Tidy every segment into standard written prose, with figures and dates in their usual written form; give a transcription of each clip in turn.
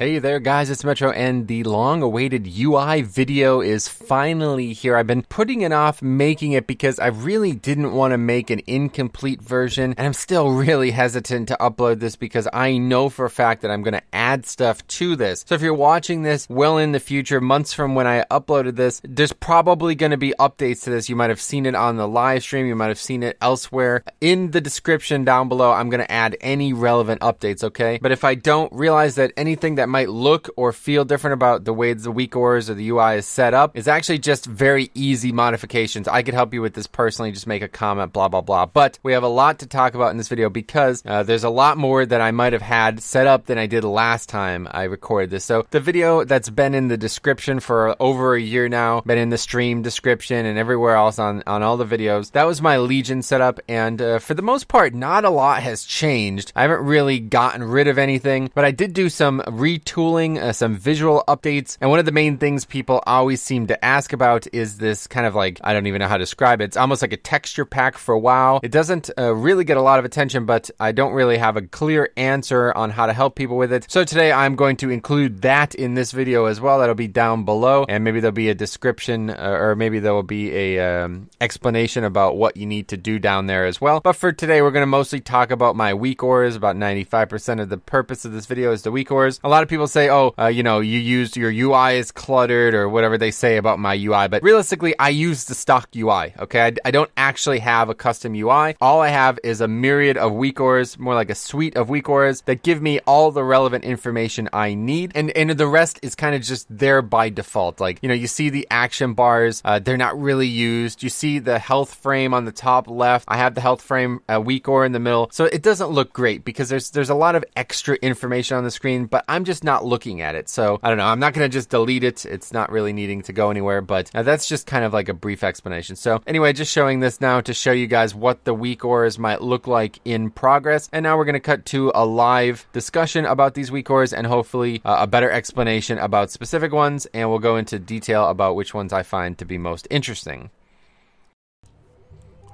Hey there guys, it's Metro, and the long-awaited UI video is finally here. I've been putting it off making it because I really didn't want to make an incomplete version, and I'm still really hesitant to upload this because I know for a fact that I'm going to add stuff to this. So if you're watching this well in the future, months from when I uploaded this, there's probably going to be updates to this. You might have seen it on the live stream, you might have seen it elsewhere. In the description down below, I'm going to add any relevant updates, okay? But if I don't realize that anything that might look or feel different about the way the WeakAuras or the UI is set up is actually just very easy modifications. I could help you with this personally, just make a comment, blah, blah, blah. But we have a lot to talk about in this video because there's a lot more that I might have had set up than I did last time I recorded this. So the video that's been in the description for over a year now, been in the stream description and everywhere else on all the videos, that was my Legion setup. And for the most part, not a lot has changed. I haven't really gotten rid of anything, but I did do some retooling, some visual updates, and one of the main things people always seem to ask about is this kind of like, I don't even know how to describe it, it's almost like a texture pack for WoW. It doesn't really get a lot of attention, but I don't really have a clear answer on how to help people with it. So today I'm going to include that in this video as well. That'll be down below, and maybe there'll be a description or maybe there will be a explanation about what you need to do down there as well. But for today, we're going to mostly talk about my WeakAuras. About 95% of the purpose of this video is the WeakAuras. A lot of people say, oh, you know, you used your UI is cluttered or whatever they say about my UI, but realistically, I use the stock UI, okay? I don't actually have a custom UI. All I have is a myriad of WeakAuras, more like a suite of WeakAuras that give me all the relevant information I need, and the rest is kind of just there by default. Like, you know, you see the action bars, they're not really used. You see the health frame on the top left. I have the health frame WeakAura in the middle, so it doesn't look great because there's a lot of extra information on the screen, but I'm just not looking at it. So I don't know, I'm not going to just delete it. It's not really needing to go anywhere, but that's just kind of like a brief explanation. So anyway, just showing this now to show you guys what the WeakAuras might look like in progress. And now we're going to cut to a live discussion about these WeakAuras and hopefully a better explanation about specific ones. And we'll go into detail about which ones I find to be most interesting.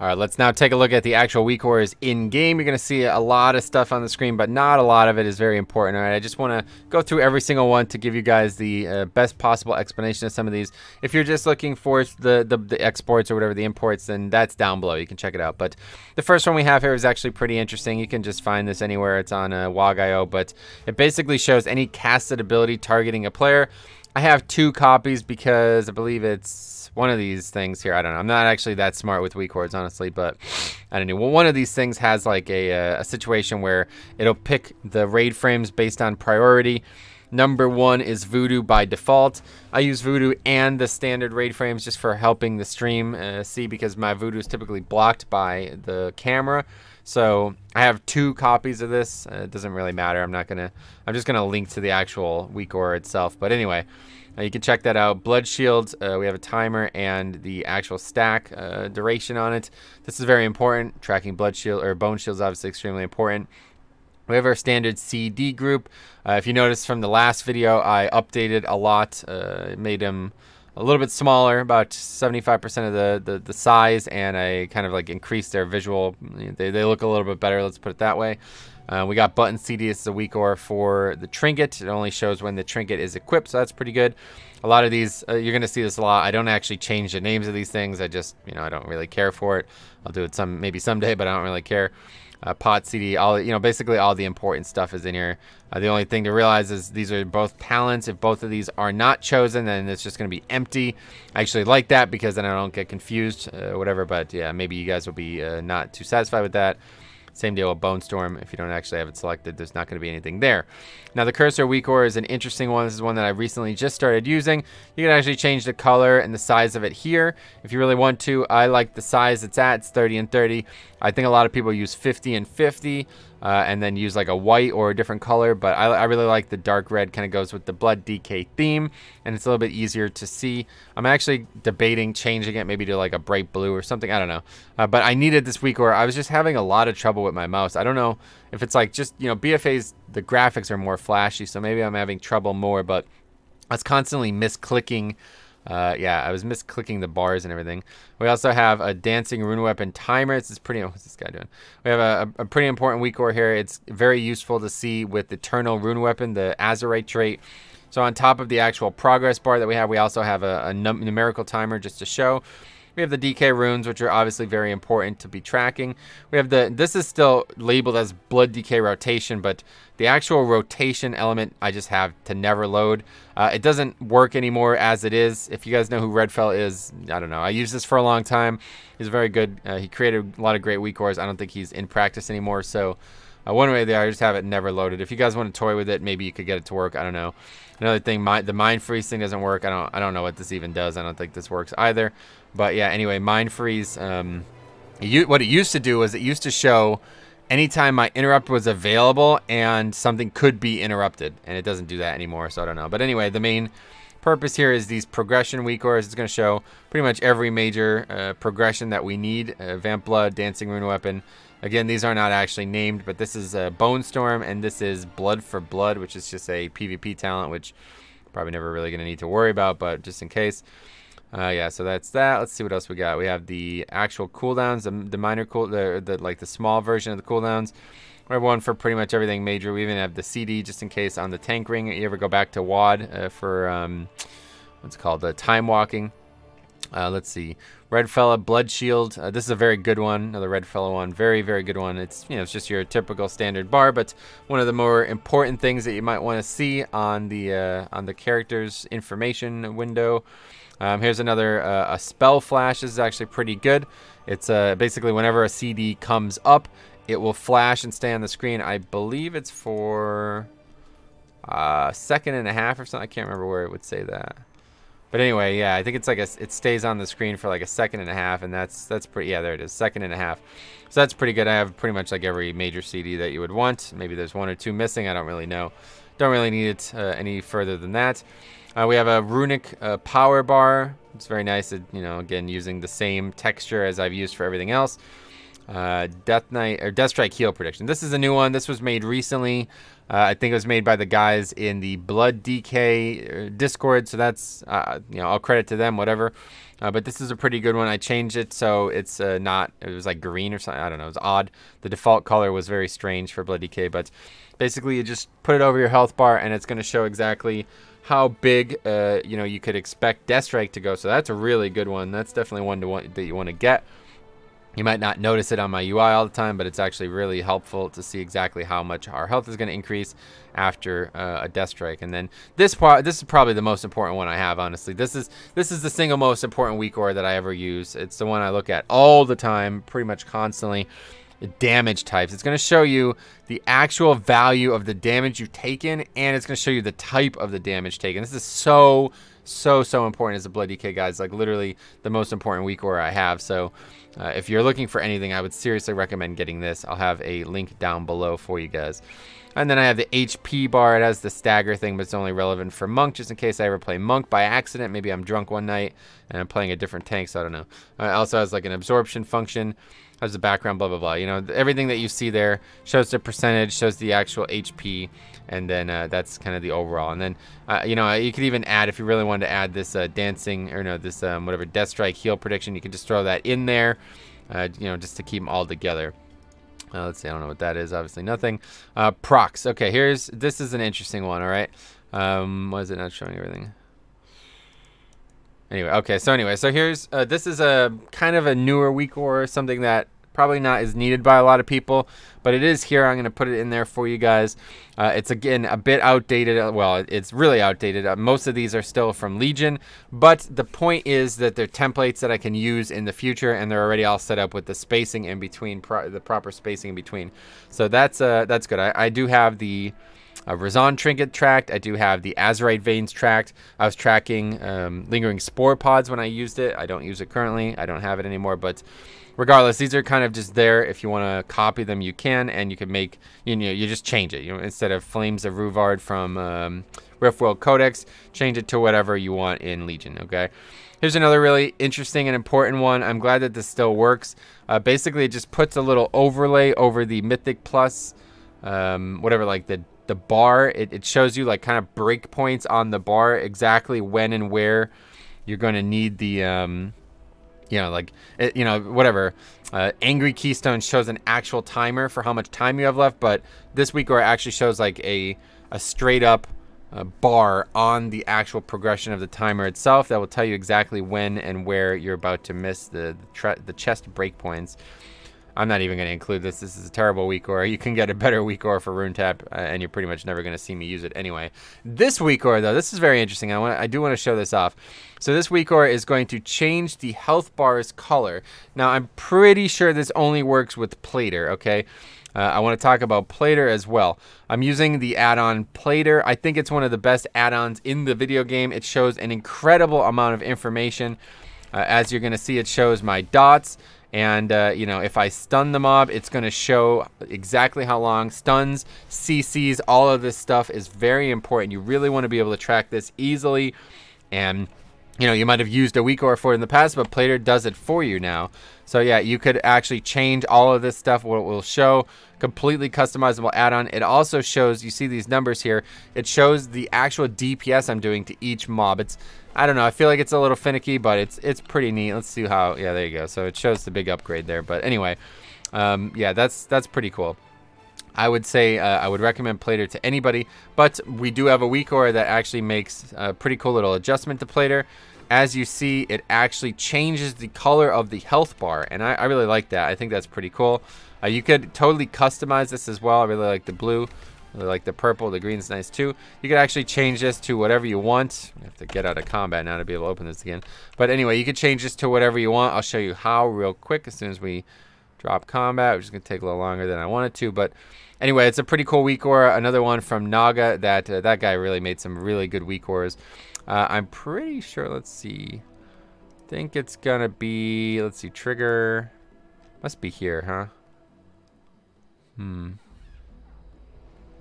All right, let's now take a look at the actual WeakAuras in game. You're going to see a lot of stuff on the screen, but not a lot of it is very important. All right, I just want to go through every single one to give you guys the best possible explanation of some of these. If you're just looking for the exports or whatever, the imports, then that's down below. You can check it out. But the first one we have here is actually pretty interesting. You can just find this anywhere. It's on Wago.io, but it basically shows any casted ability targeting a player. I have two copies because I believe it's one of these things here. I don't know. I'm not actually that smart with WeakAuras, honestly, but I don't know. Well, one of these things has like a situation where it'll pick the raid frames based on priority. Number one is voodoo by default. I use voodoo and the standard raid frames just for helping the stream see, because my voodoo is typically blocked by the camera. So I have two copies of this. It doesn't really matter. I'm just gonna link to the actual WeakAura itself. But anyway, you can check that out. Blood shields, we have a timer and the actual stack duration on it. This is very important. Tracking blood shield or bone shields, obviously extremely important. We have our standard CD group. If you notice from the last video, I updated a lot, made them a little bit smaller, about 75% of the size, and I kind of like increased their visual. They look a little bit better, let's put it that way. We got button CD. This is a WeakAura for the trinket. It only shows when the trinket is equipped, so that's pretty good. A lot of these, you're going to see this a lot. I don't actually change the names of these things. I just, you know, I don't really care for it. I'll do it maybe someday, but I don't really care. Pot CD, all, you know, basically all the important stuff is in here. The only thing to realize is these are both talents. If both of these are not chosen, then it's just going to be empty. I actually like that because then I don't get confused, whatever. But yeah, maybe you guys will be not too satisfied with that. Same deal with Bone Storm. If you don't actually have it selected, there's not going to be anything there. Now, the Cursor WeakAura is an interesting one. This is one that I recently just started using. You can actually change the color and the size of it here if you really want to. I like the size it's at. It's 30 and 30. I think a lot of people use 50 and 50 and then use like a white or a different color. But I really like the dark red. Kind of goes with the Blood DK theme, and it's a little bit easier to see. I'm actually debating changing it maybe to like a bright blue or something. I don't know. But I needed this WeakAura. I was just having a lot of trouble with my mouse. I don't know if it's like just, you know, BFA's, the graphics are more flashy, so maybe I'm having trouble more, but I was constantly misclicking Yeah, I was misclicking the bars and everything. We also have a dancing rune weapon timer. It's pretty. What's this guy doing? We have a pretty important weak ore here. It's very useful to see with the eternal rune weapon, the Azerite trait. So on top of the actual progress bar that we also have a numerical timer just to show. We have the DK runes, which are obviously very important to be tracking. We have the, this is still labeled as Blood DK rotation, but the actual rotation element I just have to never load. It doesn't work anymore as it is. If you guys know who Red Fella is, I don't know. I used this for a long time. He's very good. He created a lot of great WeakAuras. I don't think he's in practice anymore. So one way there, I just have it never loaded. If you guys want to toy with it, maybe you could get it to work. I don't know. Another thing, the mind freeze thing doesn't work. I don't know what this even does. I don't think this works either. But yeah, anyway, mind freeze. What it used to do was it used to show anytime my interrupt was available and something could be interrupted, and it doesn't do that anymore. So I don't know. But anyway, the main purpose here is these progression WeakAuras. It's going to show pretty much every major progression that we need: Vamp Blood, Dancing Rune Weapon. Again, these are not actually named, but this is Bone Storm, and this is Blood for Blood, which is just a PvP talent, which probably never really going to need to worry about, but just in case. Yeah, so that's that. Let's see what else we got. We have the actual cooldowns, the minor cool, like the small version of the cooldowns. We have one for pretty much everything major. We even have the CD just in case on the tank ring. You ever go back to WOD for what's it called, the time walking? Let's see, Red Fella Blood Shield. This is a very good one. Another Red Fella one, very, very good one. It's, you know, it's just your typical standard bar, but one of the more important things that you might want to see on the character's information window. Here's another a spell flash. This is actually pretty good. It's basically whenever a CD comes up, it will flash and stay on the screen. I believe it's for a second and a half or something. I can't remember where it would say that. But anyway, yeah, I think it's like it stays on the screen for like a second and a half, and that's pretty. Yeah, there it is, second and a half. So that's pretty good. I have pretty much like every major CD that you would want. Maybe there's one or two missing. I don't really know. Don't really need it any further than that. We have a runic power bar. It's very nice. You know, again, using the same texture as I've used for everything else. Death Knight or Death Strike heal prediction. This is a new one. This was made recently. I think it was made by the guys in the Blood DK Discord, so that's you know, all credit to them, whatever. But this is a pretty good one. I changed it so it's not. It was like green or something. I don't know. It was odd. The default color was very strange for Blood DK, but basically you just put it over your health bar, and it's going to show exactly how big you know, you could expect Death Strike to go. So that's a really good one. That's definitely one to that you want to get. You might not notice it on my UI all the time, but it's actually really helpful to see exactly how much our health is going to increase after a death strike. And then this part, this is probably the most important one I have, honestly. This is the single most important WeakAura that I ever use. It's the one I look at all the time, pretty much constantly. Damage types. It's going to show you the actual value of the damage you've taken, and it's going to show you the type of the damage taken. This is so, so, so important as a Blood DK, guys. Like literally the most important WeakAura I have. So if you're looking for anything, I would seriously recommend getting this. I'll have a link down below for you guys. And then I have the HP bar. It has the stagger thing, but it's only relevant for Monk, just in case I ever play Monk by accident. Maybe I'm drunk one night and I'm playing a different tank, so I don't know. It also has like an absorption function. Has the background, blah, blah, blah. You know, everything that you see there shows the percentage, shows the actual HP, and then that's kind of the overall. And then, you know, you could even add, if you really wanted to add this dancing, or no, this whatever, Death Strike heal prediction, you could just throw that in there, you know, just to keep them all together. Let's see, I don't know what that is, obviously nothing. Procs, okay, here's, this is an interesting one, all right? Why is it not showing everything? Anyway, okay, so anyway, so here's, this is a kind of a newer WeakAura, something that probably not is needed by a lot of people, but it is here. I'm going to put it in there for you guys. It's, again, a bit outdated. Well, it's really outdated. Most of these are still from Legion, but the point is that they're templates that I can use in the future, and they're already all set up with the spacing in between, the proper spacing in between. So that's good. I do have the... Razan Trinket tracked. I do have the Azerite Veins tracked. I was tracking Lingering Spore Pods when I used it. I don't use it currently. I don't have it anymore, but regardless, these are kind of just there. If you want to copy them, you can, and you can make, you know, you just change it. You know, instead of Flames of Ruvard from Riftwell Codex, change it to whatever you want in Legion, okay? Here's another really interesting and important one. I'm glad that this still works. Basically, it just puts a little overlay over the Mythic Plus, whatever, like the bar. It shows you like kind of breakpoints on the bar, exactly when and where you're going to need the, you know, like, you know, whatever. Angry Keystone shows an actual timer for how much time you have left, but this WeakAura actually shows like a straight up bar on the actual progression of the timer itself that will tell you exactly when and where you're about to miss the chest breakpoints. I'm not even going to include this. This is a terrible WeakAura. You can get a better WeakAura for RuneTap, and you're pretty much never going to see me use it anyway. This WeakAura, though, this is very interesting. I do want to show this off. So this WeakAura is going to change the health bar's color. Now, I'm pretty sure this only works with Plater, okay? I want to talk about Plater as well. I'm using the add-on Plater. I think it's one of the best add-ons in the video game. It shows an incredible amount of information. As you're going to see, it shows my dots. And, you know, if I stun the mob, it's going to show exactly how long. Stuns, CCs, all of this stuff is very important. You really want to be able to track this easily. And, you know, you might have used a WeakAura for it in the past, but Plater does it for you now. So, yeah, you could actually change all of this stuff, what it will show. Completely customizable add-on. It also shows, you see these numbers here, it shows the actual DPS I'm doing to each mob. It's, I don't know, I feel like it's a little finicky, but it's pretty neat. Let's see how, yeah, there you go. So it shows the big upgrade there, but anyway, yeah, that's pretty cool. I would say I would recommend Plater to anybody, but we do have a WeakAura that actually makes a pretty cool little adjustment to Plater. As you see, it actually changes the color of the health bar, and I really like that. I think that's pretty cool. You could totally customize this as well. I really like the blue. I really like the purple. The green's nice too. You could actually change this to whatever you want. I have to get out of combat now to be able to open this again. But anyway, you could change this to whatever you want. I'll show you how real quick as soon as we drop combat, which is going to take a little longer than I wanted to. But anyway, it's a pretty cool WeakAura. Another one from Naga. That guy really made some really good WeakAuras. I'm pretty sure, let's see. I think it's going to be, let's see, trigger. Must be here, huh?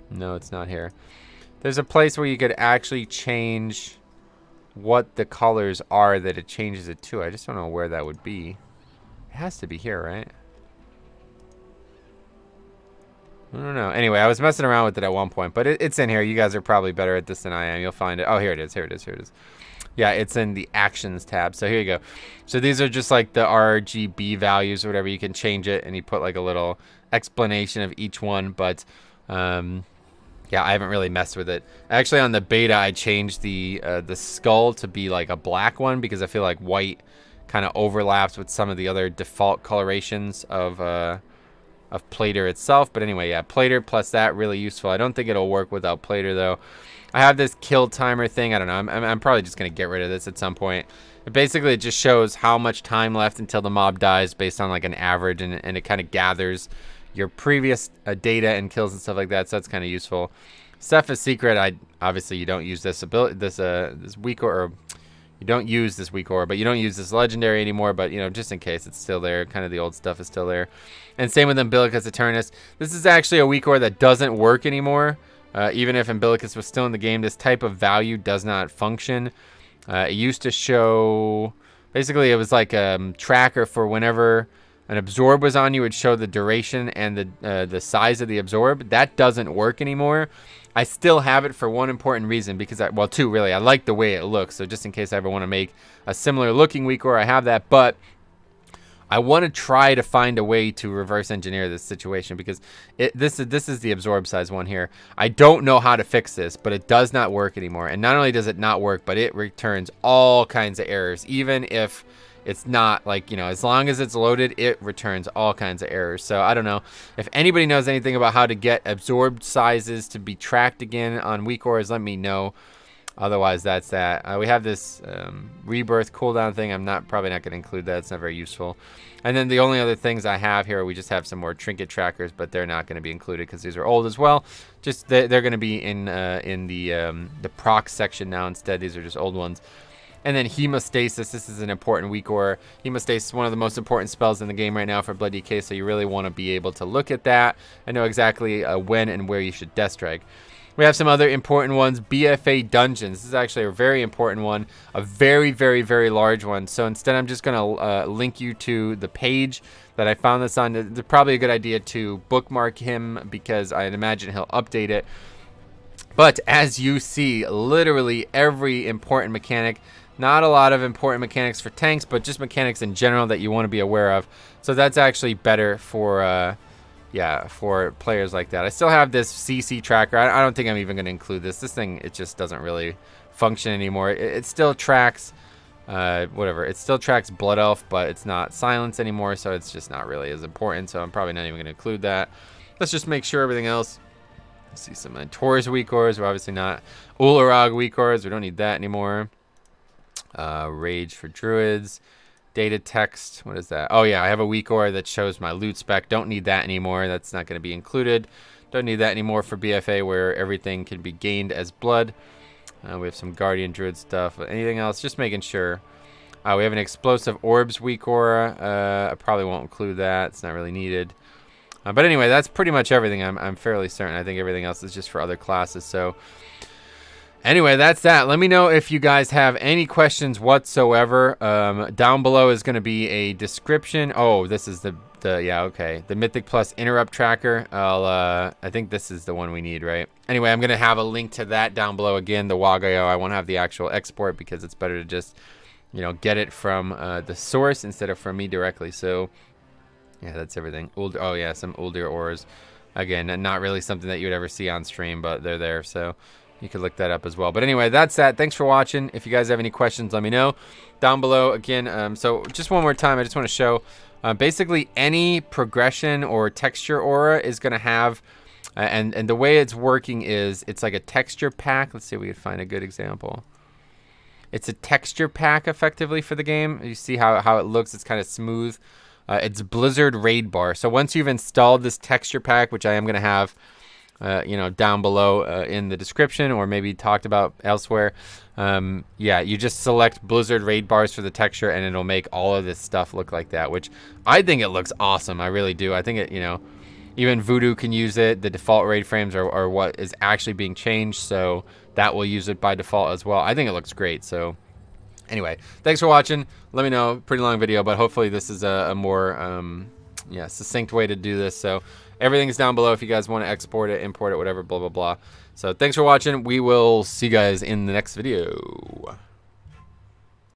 No, it's not here. There's a place where you could actually change what the colors are that it changes it to. I just don't know where that would be. It has to be here, right? I don't know. Anyway, I was messing around with it at one point, but it's in here. You guys are probably better at this than I am. You'll find it. Oh, here it is. Here it is. Here it is. Yeah, it's in the actions tab. So here you go. So these are just like the RGB values or whatever. You can change it, and you put like a little explanation of each one. But yeah, I haven't really messed with it. Actually, on the beta, I changed the skull to be like a black one because I feel like white kind of overlaps with some of the other default colorations of Plater itself. But anyway, yeah, Plater plus that, really useful. I don't think it'll work without Plater though. I have this kill timer thing. I don't know. I'm probably just going to get rid of this at some point. Basically, it just shows how much time left until the mob dies based on like an average, and it kind of gathers your previous data and kills and stuff like that. So that's kind of useful. Ceph is secret. Obviously you don't use this ability, this WeakAura. You don't use this WeakAura, but you don't use this legendary anymore, but you know, just in case, it's still there. Kind of the old stuff is still there. And same with Umbilicus Eternus. This is actually a WeakAura that doesn't work anymore. Even if Umbilicus was still in the game, this type of value does not function. It used to show, basically it was like a tracker for whenever an absorb was on you, it would show the duration and the size of the absorb. That doesn't work anymore. I still have it for one important reason, because well, two really. I like the way it looks, so just in case I ever want to make a similar looking WeakAura, I have that. But I want to try to find a way to reverse engineer this situation, because this is the absorb size one here. I don't know how to fix this, but it does not work anymore. And not only does it not work, but it returns all kinds of errors, even if it's not, like, you know, as long as it's loaded, it returns all kinds of errors. So I don't know if anybody knows anything about how to get absorbed sizes to be tracked again on WeakAuras. Let me know. Otherwise, that's that. We have this rebirth cooldown thing. I'm not probably not going to include that. It's not very useful. And then the only other things I have here, we just have some more trinket trackers, but they're not going to be included because these are old as well. Just they're going to be in the proc section now instead. These are just old ones. And then Hemostasis, this is an important WeakAura. Hemostasis is one of the most important spells in the game right now for Blood DK, so you really want to be able to look at that and know exactly when and where you should Death Strike. We have some other important ones. BFA Dungeons. This is actually a very important one, a very, very, very large one. So instead, I'm just going to link you to the page that I found this on. It's probably a good idea to bookmark him because I'd imagine he'll update it. But as you see, literally every important mechanic Not a lot of important mechanics for tanks, but just mechanics in general that you want to be aware of. So that's actually better for, yeah, for players like that. I still have this CC tracker. I don't think I'm even going to include this. This thing, it just doesn't really function anymore. It still tracks, whatever. It still tracks Blood Elf, but it's not silenced anymore, so it's just not really as important. So I'm probably not even going to include that. Let's just make sure everything else. Let's see some Taurus WeakAuras. We're obviously not Ularog WeakAuras. We don't need that anymore. Rage for druids, data text. What is that? Oh yeah, I have a WeakAura that shows my loot spec. Don't need that anymore. That's not going to be included. Don't need that anymore for BFA, where everything can be gained as blood. We have some guardian druid stuff. Anything else? Just making sure. We have an explosive orbs WeakAura. I probably won't include that. It's not really needed. But anyway, that's pretty much everything. I'm fairly certain. I think everything else is just for other classes. So. Anyway, that's that. Let me know if you guys have any questions whatsoever. Down below is going to be a description. Oh, this is the yeah, okay. The Mythic Plus interrupt tracker. I think this is the one we need, right? Anyway, I'm going to have a link to that down below. Again, the Wago.io. I won't have the actual export because it's better to just, you know, get it from the source instead of from me directly. So, yeah, that's everything. Oh, yeah, some Uldir Auras. Again, not really something that you would ever see on stream, but they're there, so... You could look that up as well. But anyway, that's that. Thanks for watching. If you guys have any questions, let me know down below. Again, so just one more time, I just want to show basically any progression or texture aura is going to have, and the way it's working is it's like a texture pack. Let's see if we can find a good example. It's a texture pack effectively for the game. You see how it looks. It's kind of smooth. It's Blizzard Raid Bar. So once you've installed this texture pack, which I am going to have, you know, down below in the description or maybe talked about elsewhere. Yeah, you just select Blizzard Raid Bars for the texture and it'll make all of this stuff look like that, which I think it looks awesome. I really do. I think it, you know, even Voodoo can use it. The default raid frames are what is actually being changed. So that will use it by default as well. I think it looks great. So anyway, thanks for watching. Let me know. Pretty long video, but hopefully this is a more, yeah, succinct way to do this. So everything's down below if you guys want to export it, import it, whatever, blah, blah, blah. So thanks for watching. We will see you guys in the next video.